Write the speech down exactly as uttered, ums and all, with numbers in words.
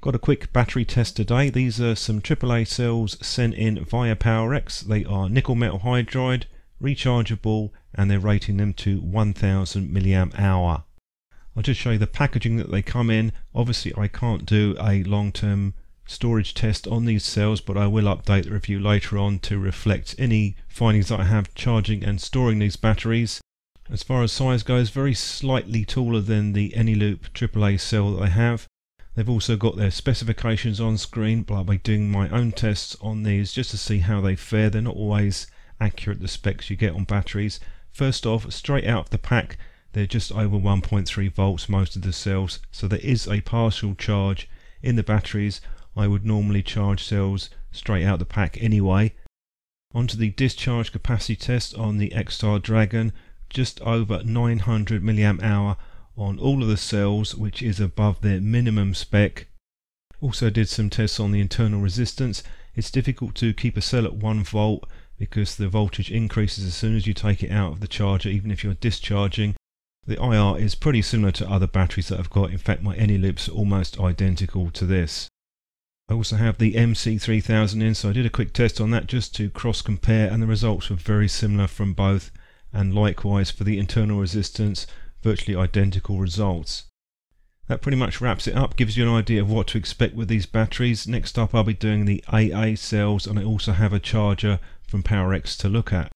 Got a quick battery test today. These are some triple A cells sent in via Powerex. They are nickel metal hydride, rechargeable, and they're rating them to one thousand milliamp hour. I'll just show you the packaging that they come in. Obviously I can't do a long-term storage test on these cells, but I will update the review later on to reflect any findings that I have charging and storing these batteries. As far as size goes, very slightly taller than the Eneloop triple A cell that I have. They've also got their specifications on screen, but I'll be doing my own tests on these just to see how they fare. They're not always accurate, the specs you get on batteries. First off, straight out of the pack, they're just over one point three volts, most of the cells, so there is a partial charge in the batteries. I would normally charge cells straight out of the pack anyway. Onto the discharge capacity test on the Xtar Dragon, just over nine hundred milliamp hour on all of the cells, which is above their minimum spec. Also did some tests on the internal resistance. It's difficult to keep a cell at one volt because the voltage increases as soon as you take it out of the charger, even if you're discharging. The I R is pretty similar to other batteries that I've got. In fact, my Eneloop's almost identical to this. I also have the M C three thousand in, so I did a quick test on that just to cross compare, and the results were very similar from both, and likewise for the internal resistance, virtually identical results. That pretty much wraps it up, gives you an idea of what to expect with these batteries. Next up I'll be doing the A A cells, and I also have a charger from Powerex to look at.